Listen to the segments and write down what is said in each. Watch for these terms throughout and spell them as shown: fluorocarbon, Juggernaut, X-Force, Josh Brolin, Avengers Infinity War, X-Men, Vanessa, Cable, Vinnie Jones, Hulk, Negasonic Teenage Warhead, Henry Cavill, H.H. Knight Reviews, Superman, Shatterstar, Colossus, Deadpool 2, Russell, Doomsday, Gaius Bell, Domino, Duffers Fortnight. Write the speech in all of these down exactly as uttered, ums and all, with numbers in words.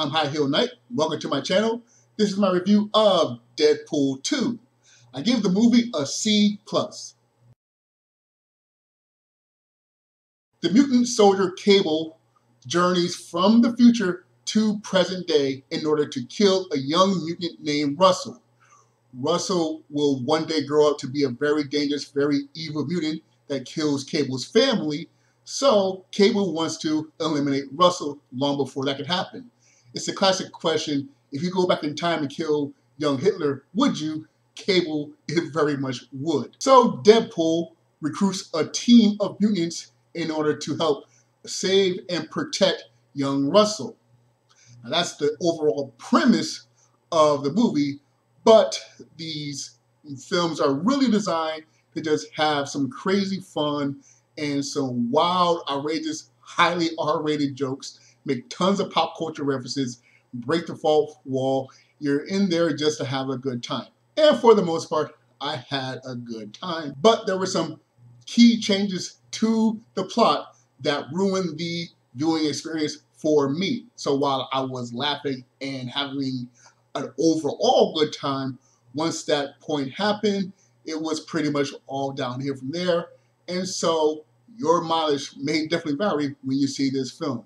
I'm H H. Knight. Welcome to my channel. This is my review of Deadpool two. I give the movie a C plus. The mutant soldier Cable journeys from the future to present day in order to kill a young mutant named Russell. Russell will one day grow up to be a very dangerous, very evil mutant that kills Cable's family. So Cable wants to eliminate Russell long before that could happen. It's a classic question. If you go back in time and kill young Hitler, would you? Cable very much would. So Deadpool recruits a team of mutants in order to help save and protect young Russell. Now that's the overall premise of the movie, but these films are really designed to just have some crazy fun and some wild, outrageous, highly R rated jokes, make tons of pop culture references, break the fourth wall. You're in there just to have a good time. And for the most part, I had a good time. But there were some key changes to the plot that ruined the viewing experience for me. So while I was laughing and having an overall good time, once that point happened, it was pretty much all downhill from there. And so your mileage may definitely vary when you see this film.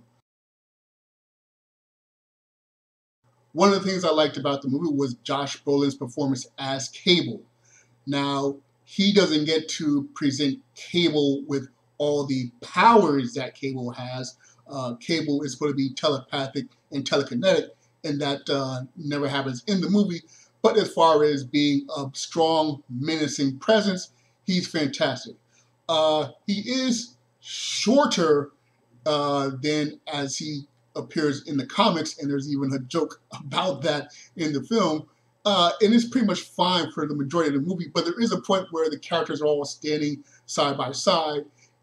One of the things I liked about the movie was Josh Brolin's performance as Cable. Now, he doesn't get to present Cable with all the powers that Cable has. Uh, Cable is supposed to be telepathic and telekinetic, and that uh, never happens in the movie. But as far as being a strong, menacing presence, he's fantastic. Uh, he is shorter uh, than as he appears in the comics, and there's even a joke about that in the film. Uh, and it's pretty much fine for the majority of the movie, but there is a point where the characters are all standing side by side,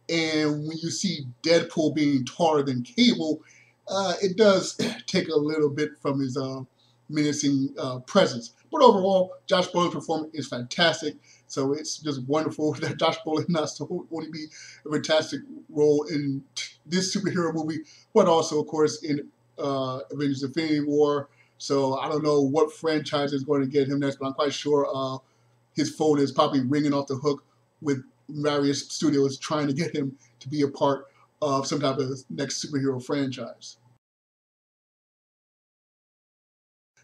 and when you see Deadpool being taller than Cable, uh, it does take a little bit from his uh, menacing uh, presence. But overall, Josh Brolin's performance is fantastic. So it's just wonderful that Josh Brolin has to only be a fantastic role in this superhero movie, but also, of course, in uh, Avengers Infinity War. So I don't know what franchise is going to get him next, but I'm quite sure uh, his phone is probably ringing off the hook with various studios trying to get him to be a part of some type of next superhero franchise.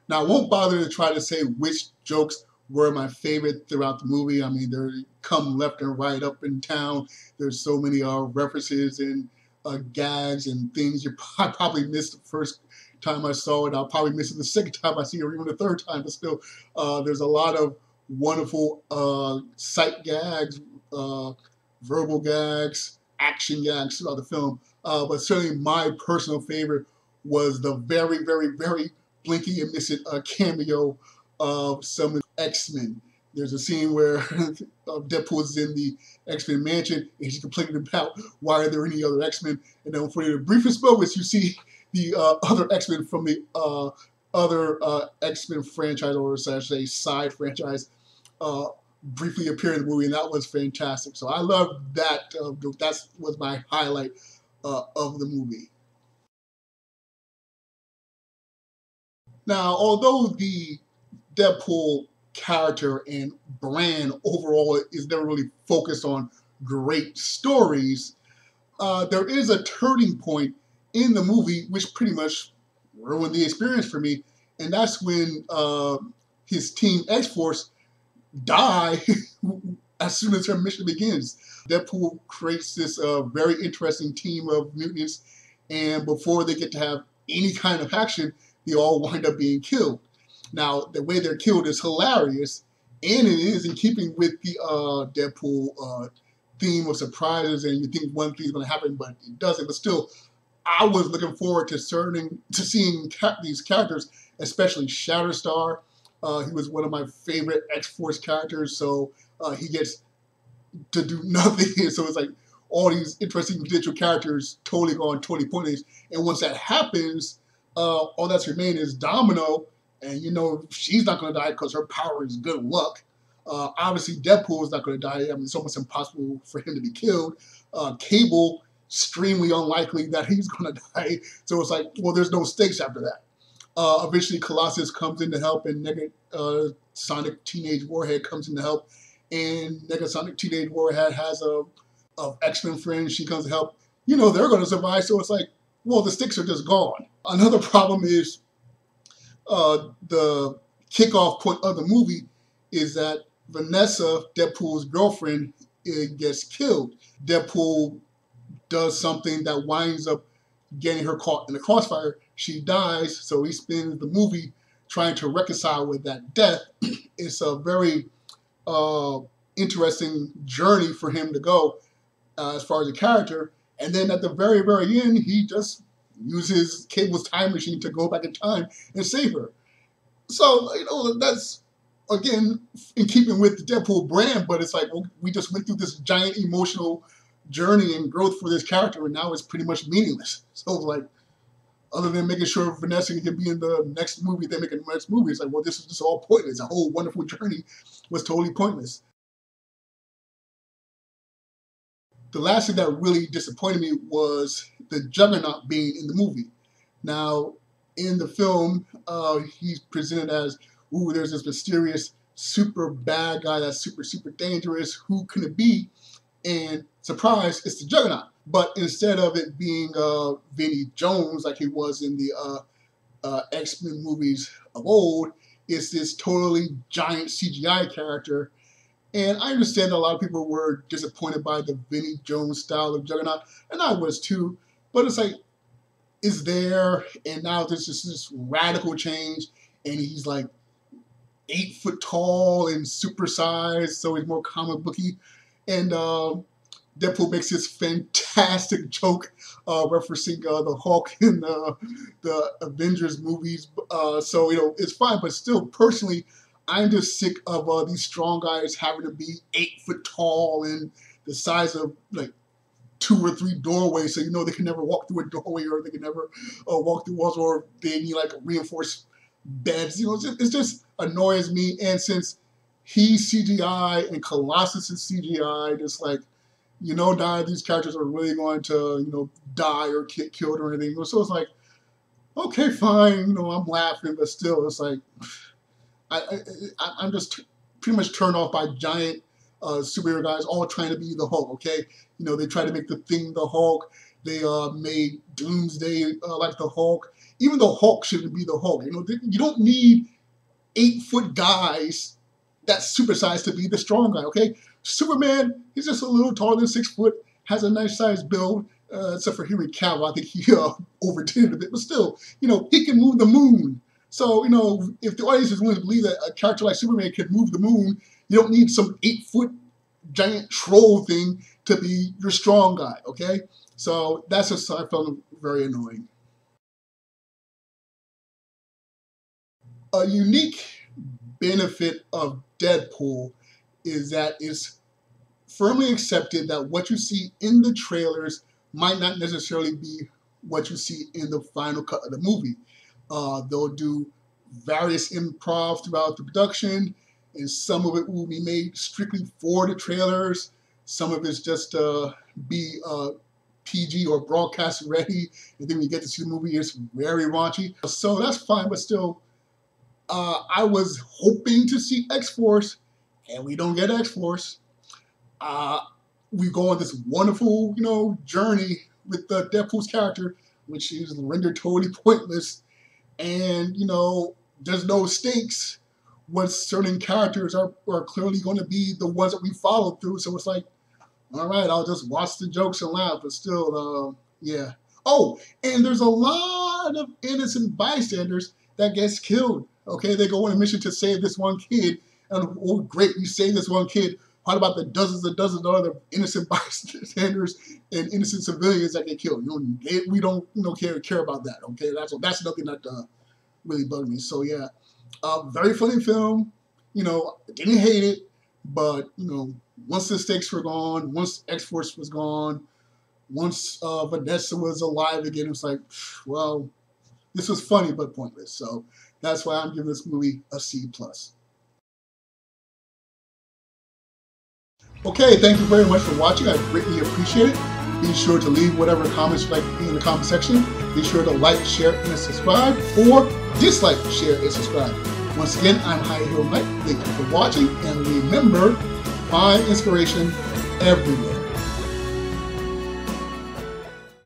Now, I won't bother to try to say which jokes were my favorite throughout the movie. I mean, they come left and right up in town. There's so many uh, references and uh, gags and things you I probably missed the first time I saw it. I'll probably miss it the second time I see it, or even the third time. But still, uh, there's a lot of wonderful uh, sight gags, uh, verbal gags, action gags throughout the film. Uh, but certainly my personal favorite was the very, very, very blinking and missing uh, cameo of some X-Men. There's a scene where Deadpool's in the X-Men mansion and he's complaining about why are there any other X-Men, and then for the briefest moments you see the uh, other X-Men from the uh, other uh, X-Men franchise, or slash a side franchise, uh, briefly appear in the movie, and that was fantastic. So I loved that. Uh, that was my highlight uh, of the movie. Now, although the Deadpool character and brand overall is never really focused on great stories, uh, there is a turning point in the movie which pretty much ruined the experience for me, and that's when uh, his team X-Force die as soon as their mission begins. Deadpool creates this uh, very interesting team of mutants, and before they get to have any kind of action, they all wind up being killed. Now, the way they're killed is hilarious, and it is in keeping with the uh, Deadpool uh, theme of surprises, and you think one thing's going to happen, but it doesn't. But still, I was looking forward to, certain, to seeing ca these characters, especially Shatterstar. Uh, he was one of my favorite X-Force characters, so uh, he gets to do nothing. So it's like all these interesting individual characters totally gone, totally pointless. And once that happens, uh, all that's remained is Domino. And, you know, she's not going to die because her power is good luck. Uh, obviously, Deadpool is not going to die. I mean, it's almost impossible for him to be killed. Uh, Cable, extremely unlikely that he's going to die. So it's like, well, there's no stakes after that. Uh, eventually, Colossus comes in to help, and Negasonic uh, Teenage Warhead comes in to help. And Negasonic Teenage Warhead has a, a X-Men friend. She comes to help. You know they're going to survive, so it's like, well, the sticks are just gone. Another problem is uh, the kickoff point of the movie is that Vanessa, Deadpool's girlfriend, gets killed. Deadpool does something that winds up getting her caught in the crossfire. She dies, so he spends the movie trying to reconcile with that death. It's a very uh, interesting journey for him to go uh, as far as the character. And then at the very, very end, he just uses Cable's time machine to go back in time and save her. So, you know, that's, again, in keeping with the Deadpool brand, but it's like, well, we just went through this giant emotional journey and growth for this character, and now it's pretty much meaningless. So, like, other than making sure Vanessa can be in the next movie, they make in the next movie, it's like, well, this is just all pointless. The whole wonderful journey was totally pointless. The last thing that really disappointed me was the Juggernaut being in the movie. Now, in the film, uh, he's presented as, ooh, there's this mysterious super bad guy that's super, super dangerous. Who can it be? And surprise, it's the Juggernaut. But instead of it being uh, Vinnie Jones, like he was in the uh, uh, X-Men movies of old, it's this totally giant C G I character. And I understand a lot of people were disappointed by the Vinnie Jones style of Juggernaut, and I was too. But it's like, it's there, and now there's just this radical change, and he's like eight foot tall and supersized, so he's more comic booky. And uh, Deadpool makes this fantastic joke uh, referencing uh, the Hulk in the, the Avengers movies. Uh, so, you know, it's fine, but still, personally, I'm just sick of uh, these strong guys having to be eight foot tall and the size of like two or three doorways, so you know they can never walk through a doorway, or they can never uh, walk through walls, or they need like reinforced beds. You know, it's just, it just annoys me. And since he's C G I and Colossus is C G I, just like, you know, die these characters are really going to, you know, die or get killed or anything. So it's like, okay, fine, you know, I'm laughing, but still, it's like, I, I, I'm just pretty much turned off by giant uh, superhero guys all trying to be the Hulk, okay? You know, they tried to make the Thing the Hulk. They uh, made Doomsday uh, like the Hulk. Even the Hulk shouldn't be the Hulk. You know, they, you don't need eight-foot guys that's supersized to be the strong guy, okay? Superman, he's just a little taller than six foot, has a nice-sized build, uh, except for Henry Cavill. I think he uh, overdid it a bit, but still, you know, he can move the moon. So, you know, if the audience is willing to believe that a character like Superman can move the moon, you don't need some eight-foot giant troll thing to be your strong guy, okay? So that's just, I found very annoying. A unique benefit of Deadpool is that it's firmly accepted that what you see in the trailers might not necessarily be what you see in the final cut of the movie. Uh, they'll do various improv throughout the production, and some of it will be made strictly for the trailers. Some of it's just uh, be uh, P G or broadcast ready, and then when you get to see the movie, it's very raunchy. So that's fine, but still, uh, I was hoping to see X-Force, and we don't get X-Force. Uh, we go on this wonderful, you know, journey with uh, Deadpool's character, which is rendered totally pointless. And, you know, there's no stakes when certain characters are, are clearly going to be the ones that we follow through. So it's like, all right, I'll just watch the jokes and laugh. But still, uh, yeah. Oh, and there's a lot of innocent bystanders that gets killed. Okay, they go on a mission to save this one kid. And, oh, great, we saved this one kid. What about the dozens and dozens of other innocent bystanders and innocent civilians that get killed? You know, they, we don't you know, care care about that. Okay, that's that's nothing that uh, really bugged me. So yeah, uh, very funny film. You know, didn't hate it, but you know, once the stakes were gone, once X-Force was gone, once uh, Vanessa was alive again, it was like, well, this was funny but pointless. So that's why I'm giving this movie a C plus. Okay, thank you very much for watching. I greatly appreciate it. Be sure to leave whatever comments you like in the comment section. Be sure to like, share, and subscribe, or dislike, share, and subscribe. Once again, I'm H H Knight. Thank you for watching, and remember, find inspiration everywhere.